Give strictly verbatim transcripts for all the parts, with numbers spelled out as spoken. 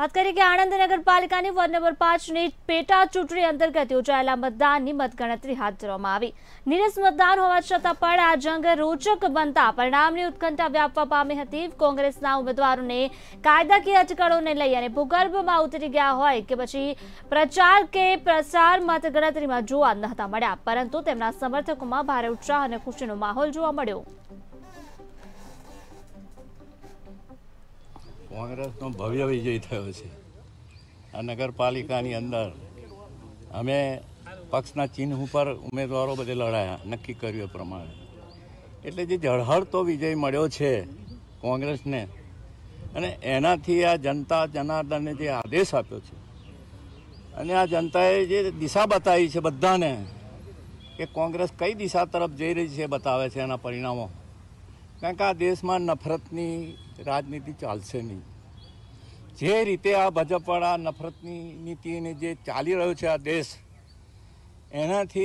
बात करें कि आणंद नगरपालिका की वोर्ड नंबर पांच की पेटा चूंटणी अंतर्गत योजायेला मतदान की मतगणतरी हाथ धरवामां आवी। नीरस मतदान होवा छतां पण आ जंग रोचक बनता परिणामनी उत्कंठा व्यापवा पामी हती। कोंग्रेसना उमेदवारोने कायदाकीय अटकळोने लई अने भूगर्भमां उतरी गया होय के पछी प्रचार के प्रसार मतगणतरीमां जोवा नहोता मळ्या, परंतु तेमना समर्थकोमां भारे उत्साह अने खुशीनो माहोल जोवा मळ्यो। कांग्रेसनो भव्य विजय थयो छे। आ नगरपालिकानी अंदर अमे पक्षना चिन्ह पर उम्मीदवारों बधे लड़ाया, नक्की कर्यु प्रमाण एटले जे झळहळतो विजय मळ्यो छे कांग्रेसने, अने एनाथी आ जनता जनार्दने जे आदेश आप्यो छे अने आ जनताए जे दिशा बतावी छे बधाने के कांग्रेस कई दिशा तरफ जई रही छे बतावे छे। एना परिणामो कारण के आ देश में नफरतनी राजनीति चालशे नहीं। जे रीते आ भाजपवाड़ा नफरतनी नीति ने जे चाली रह्यो छे आ देश, एनाथी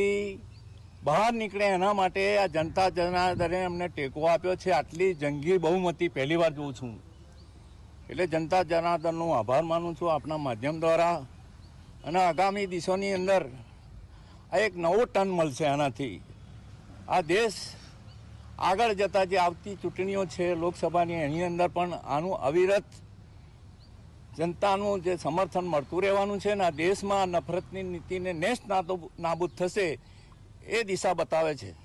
बहार निकळे एना माटे आ जनता जनार्दने अमने टेको आप्यो छे। आटली जंगी बहुमती पहली बार जोऊं छूं एटले जनता जनार्दननो आभार मानूं छूं आपना माध्यम द्वारा। अने आगामी दिवसोनी अंदर आ एक नवो टर्न मळशे। एनाथी आ देश आगळ जता जे आवती चूंटणीओ छे लोकसभानी एनी अंदर पण आनु अविरत जनतानुं जे समर्थन मळतुं रहेवानुं छे। आ देशमां नफरतनी नीतिने नेस्त नाबूद थशे ए दिशा बतावे छे।